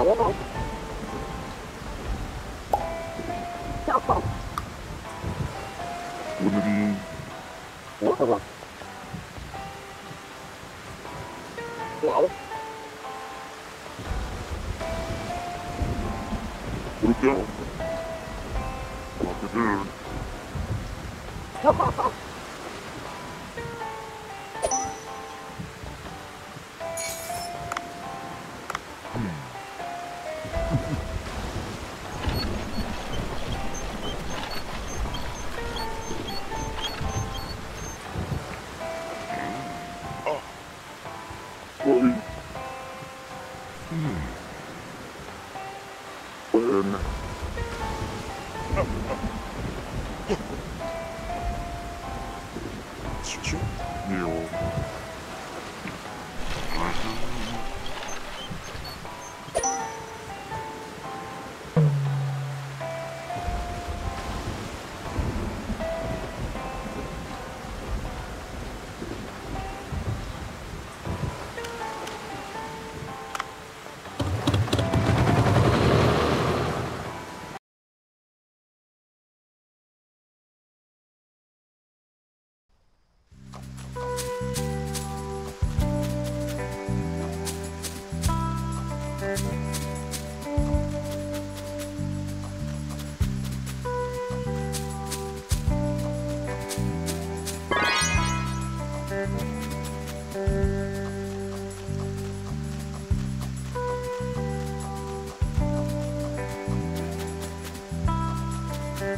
Yeah.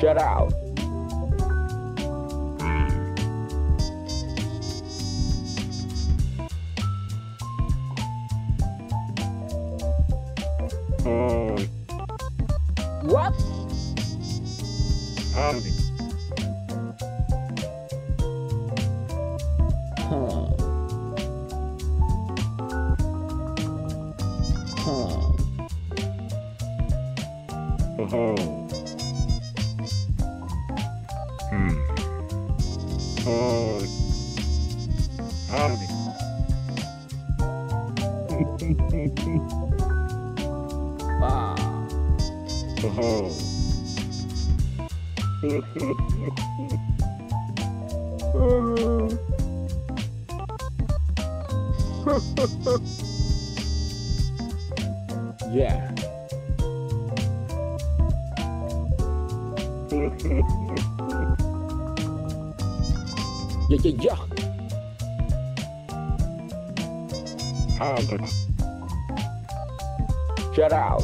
Shut out! What? Yeah. Shut out.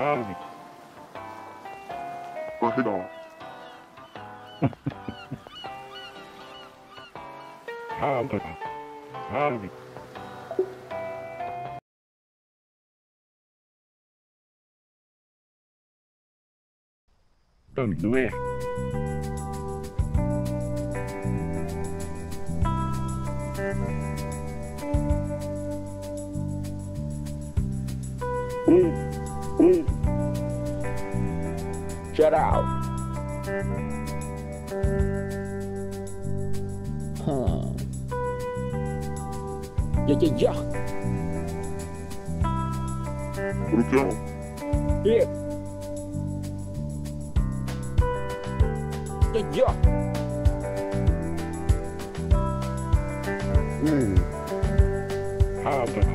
Home. Go ahead on. Home. Don't do it. Shut out. Huh. Yeah. Yeah. Yeah. How about?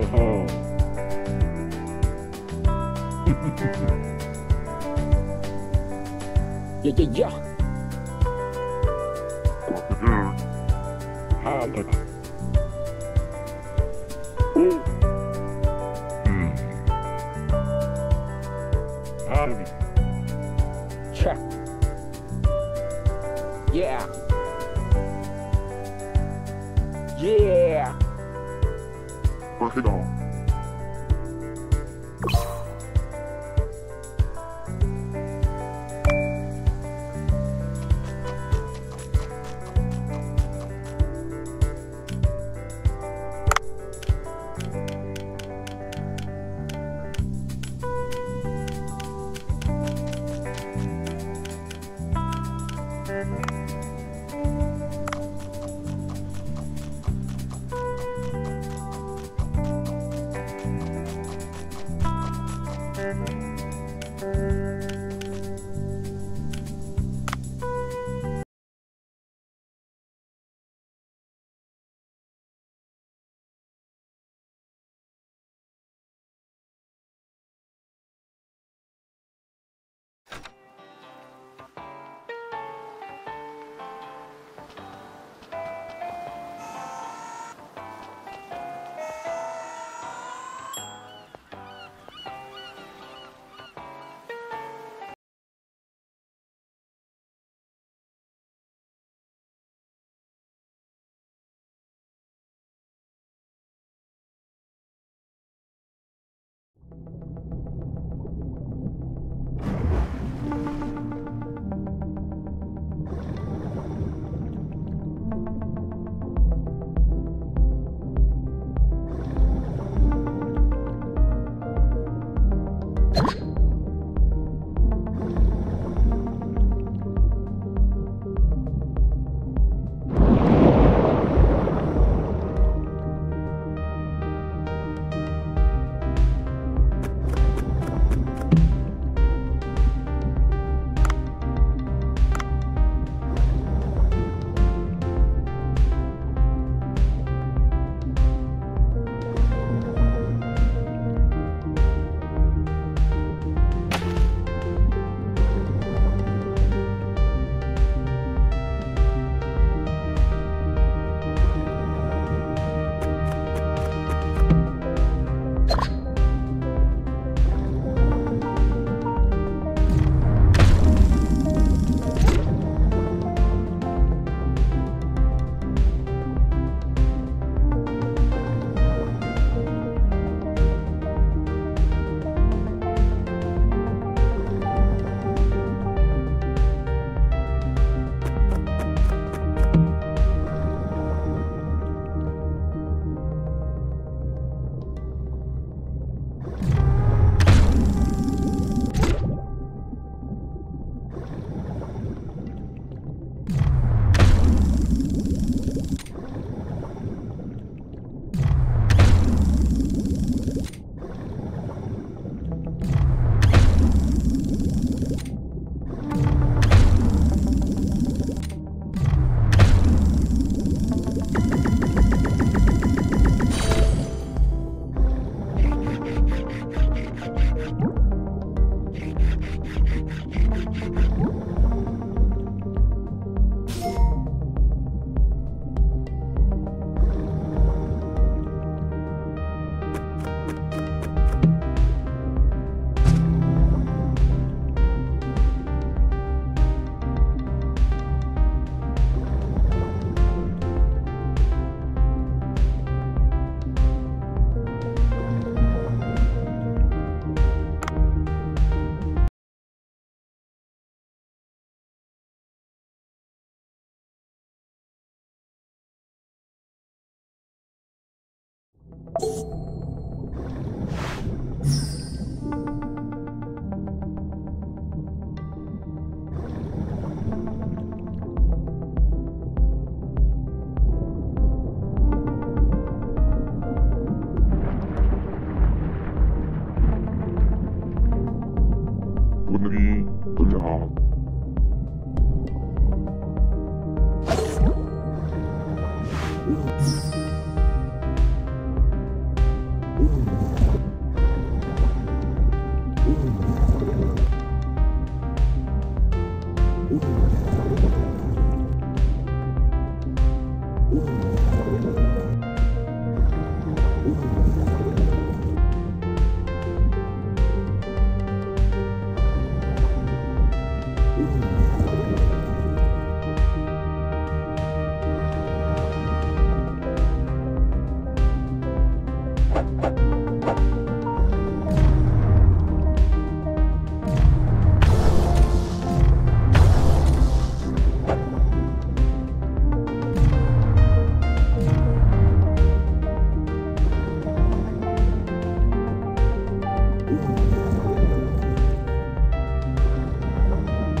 Oh. Yeah. How about? Check. Yeah. Yeah. Work it on.